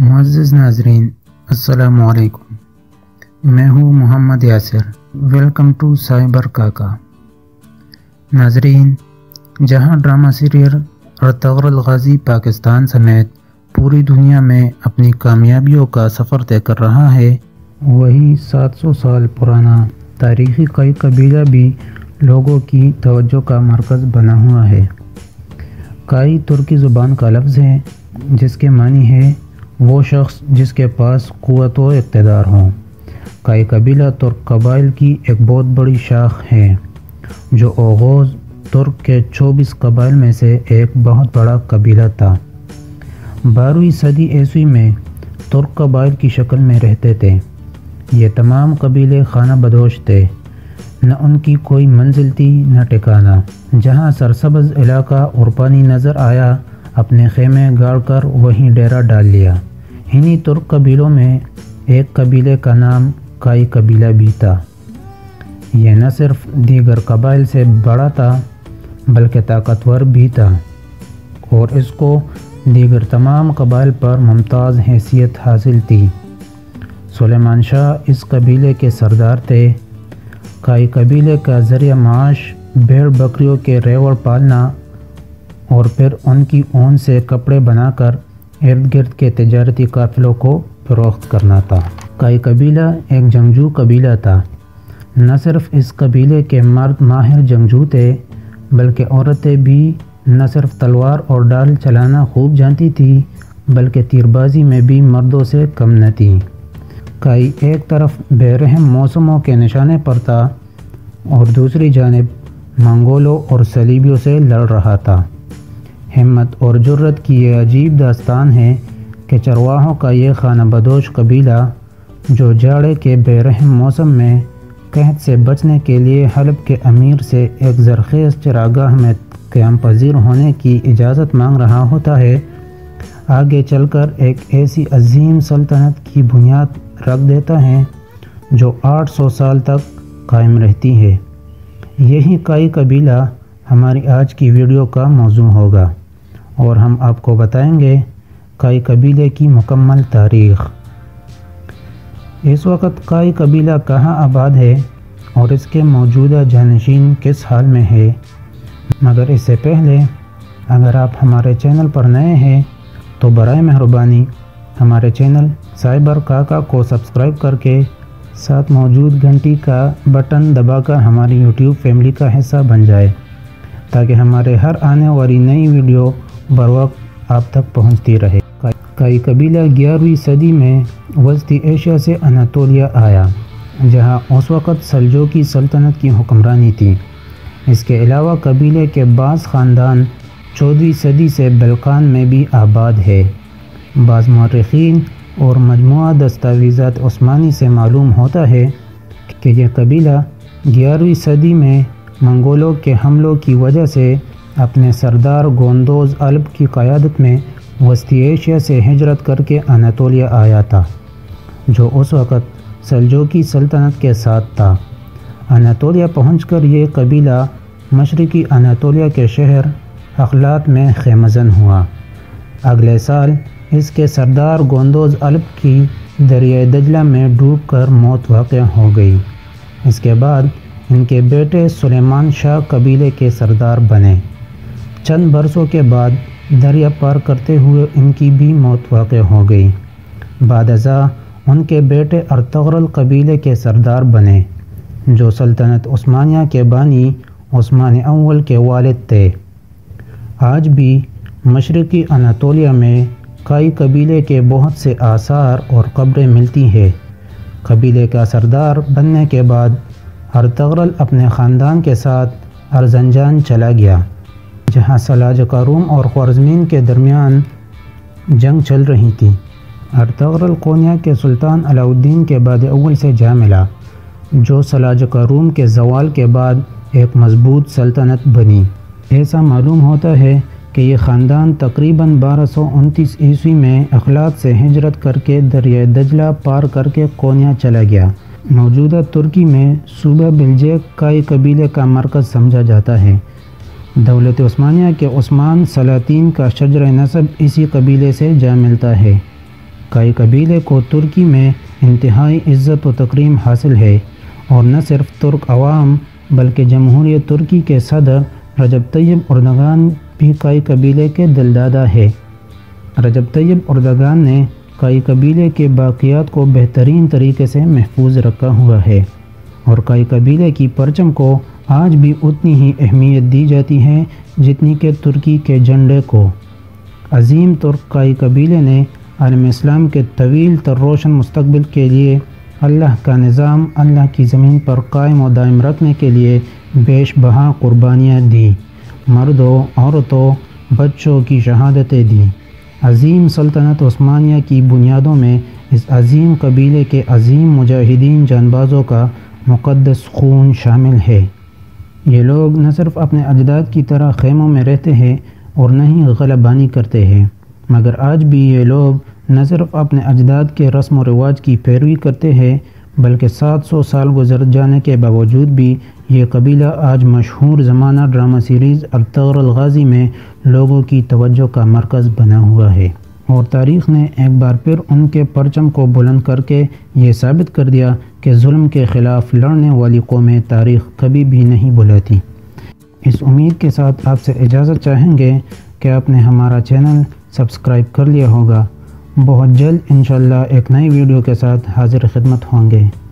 मुअज़्ज़िज़ नाज़रीन, अस्सलामु अलैकुम। मैं हूँ Mohammad Yasir. Welcome to cyber Kaka. नाज़रीन, जहाँ drama serial Ertugrul Ghazi Pakistan समेत पूरी दुनिया में अपनी कामयाबियों का सफ़र तय कर रहा है, वही 700 साल पुराना तारीख़ी काई कबीला भी लोगों की तवज्जो का मरकज़ बना हुआ है। काई तुर्की ज़ुबान का लफ्ज़ है जिसके मानी है वो शख्स जिसके पास क़ुव्वत व इक़्तिदार हो। काई कबीला तुर्क कबाइल की एक बहुत बड़ी शाख है जो ओगोज़ तुर्क के 24 कबाइल में से एक बहुत बड़ा कबीला था। 12वीं सदी ईस्वी में तुर्क कबाइल की शक्ल में रहते थे। ये तमाम कबीले खाना बदोश थे, न उनकी कोई मंजिल थी न ठिकाना। जहाँ सरसब्ज़ इलाका और पानी नज़र आया, अपने खेमे गाड़ कर वहीं डेरा डाल लिया। इन्हीं तुर्क कबीलों में एक कबीले का नाम काई कबीला भी था। यह न सिर्फ दीगर कबाइल से बड़ा था बल्कि ताकतवर भी था और इसको दीगर तमाम कबाइल पर मुमताज़ हैसियत हासिल थी। सुलेमान शाह इस कबीले के सरदार थे। काई कबीले का ज़रिया माश भेड़ बकरियों के रेवड़ पालना और फिर उनकी ऊन से कपड़े बनाकर इर्द गिर्द के तजारती काफिलों को फरोख्त करना था। काई कबीला एक जंगजू कबीला था। न सिर्फ इस कबीले के मर्द माहिर जंगजू थे बल्कि औरतें भी न सिर्फ तलवार और डाल चलाना खूब जानती थी बल्कि तीरबाजी में भी मर्दों से कम न थी। काई एक तरफ बेरहम मौसमों के निशाने पर था और दूसरी जानिब मंगोलों और सलीबियों से लड़ रहा था। हिम्मत और जुर्रत की यह अजीब दास्तान है कि चरवाहों का ये खाना बदोश कबीला जो जाड़े के बेरहम मौसम में कहत से बचने के लिए हलब के अमीर से एक ज़रखेज़ चरागाह में क़याम पजीर होने की इजाज़त मांग रहा होता है, आगे चलकर एक ऐसी अजीम सल्तनत की बुनियाद रख देता है जो 800 साल तक कायम रहती है। यही काई कबीला हमारी आज की वीडियो का मौजू होगा और हम आपको बताएंगे काई कबीले की मुकम्मल तारीख़। इस वक्त काई कबीला कहाँ आबाद है और इसके मौजूदा जानशीन किस हाल में है। मगर इससे पहले अगर आप हमारे चैनल पर नए हैं तो बराए मेहरबानी हमारे चैनल साइबर काका को सब्सक्राइब करके साथ मौजूद घंटी का बटन दबाकर हमारी यूट्यूब फैमिली का हिस्सा बन जाए ताकि हमारे हर आने वाली नई वीडियो बर वक्त आप तक पहुंचती रहे। काई कबीला 11वीं सदी में वस्ती एशिया से अनातोलिया आया जहां उस वक़्त सलजोकी सल्तनत की हुक्मरानी थी। इसके अलावा कबीले के बास ख़ानदान 14वीं सदी से बल्कान में भी आबाद है। बाज़ मौरख़ीन और मजमुआ दस्तावेज़ात उस्मानी से मालूम होता है कि यह कबीला 11वीं सदी में मंगोलों के हमलों की वजह से अपने सरदार गोंदोज़ अल्ब की क़यादत में वस्ती एशिया से हिजरत करके अनातोलिया आया था जो उस वक़्त सेल्जूकी सल्तनत के साथ था। अनातोलिया पहुंचकर ये कबीला मशरक़ी अनातोलिया के शहर अखलात में खेमजन हुआ। अगले साल इसके सरदार गोंदोज़ अल्ब की दरियाए दजला में डूबकर मौत वाक़ हो गई। इसके बाद इनके बेटे सुलेमान शाह कबीले के सरदार बने। चंद बरसों के बाद दरिया पार करते हुए इनकी भी मौत वाक़ हो गई। बाद अज़ा उनके बेटे अर्तुगरुल कबीले के सरदार बने जो सल्तनत उस्मानिया के बानी ओस्मान अव्वल के वालिद थे। आज भी मशरक़ी अनातोलिया में काई कबीले के बहुत से आसार और कब्रें मिलती है। कबीले का सरदार बनने के बाद अर्तुगरुल अपने ख़ानदान के साथ अरजनजान चला गया जहाँ सलाजका रूम और ख्वारज़मीन के दरमियान जंग चल रही थी। अर्तुगरुल कोनिया के सुल्तान अलाउद्दीन के बाद अव्वल से जा मिला जो सलाजका रूम के जवाल के बाद एक मजबूत सल्तनत बनी। ऐसा मालूम होता है कि ये ख़ानदान तकरीबन 1229 ईस्वी में अखलात से हिजरत करके दरिया दजला पार करके कोनिया चला गया। मौजूदा तुर्की में सूबा बिल्जेक काई कबीले का मरकज़ समझा जाता है। दौलत उस्मानिया के उस्मान सलातीन का शजर नसब इसी कबीले से जा मिलता है। काई कबीले को तुर्की में इंतहाई इज़्ज़त व तकरीम हासिल है और न सिर्फ तुर्क अवाम बल्कि जमहूरी तुर्की के सदर रजब तैयब एर्दोगान भी काई कबीले के दिलदादा है। रजब तैयब एर्दोगान ने काई कबीले के बाक़ियात को बेहतरीन तरीके से महफूज रखा हुआ है और काई कबीले की परचम को आज भी उतनी ही अहमियत दी जाती है जितनी के तुर्की के झंडे को। अजीम तुर्क काई कबीले ने आलम इस्लाम के तवील तर रोशन मुस्तकबिल के लिए अल्लाह का निज़ाम अल्लाह की ज़मीन पर कायम और दायम रखने के लिए बेश बहा कुर्बानियाँ दी, मर्दों औरतों बच्चों की शहादतें दी। अजीम सल्तनत उस्मानिया की बुनियादों में इस अजीम कबीले के अजीम मुजाहिदीन जानबाजों का मुक़द्दस खून शामिल है। ये लोग न सिर्फ अपने अजदाद की तरह खेमों में रहते हैं और न ही गलाबानी करते हैं, मगर आज भी ये लोग न सिर्फ अपने अजदाद के रस्म और रिवाज की पैरवी करते हैं बल्कि 700 साल गुजर जाने के बावजूद भी ये कबीला आज मशहूर ज़माना ड्रामा सीरीज़ अर्तुगरुल गाज़ी में लोगों की तवज्जो का मरकज़ बना हुआ है और तारीख़ ने एक बार फिर उनके परचम को बुलंद करके ये साबित कर दिया कि जुल्म के ख़िलाफ़ लड़ने वाली कौमें तारीख़ कभी भी नहीं भुलाती। इस उम्मीद के साथ आपसे इजाज़त चाहेंगे कि आपने हमारा चैनल सब्सक्राइब कर लिया होगा। बहुत जल्द इंशाल्लाह एक नई वीडियो के साथ हाजिर खिदमत होंगे।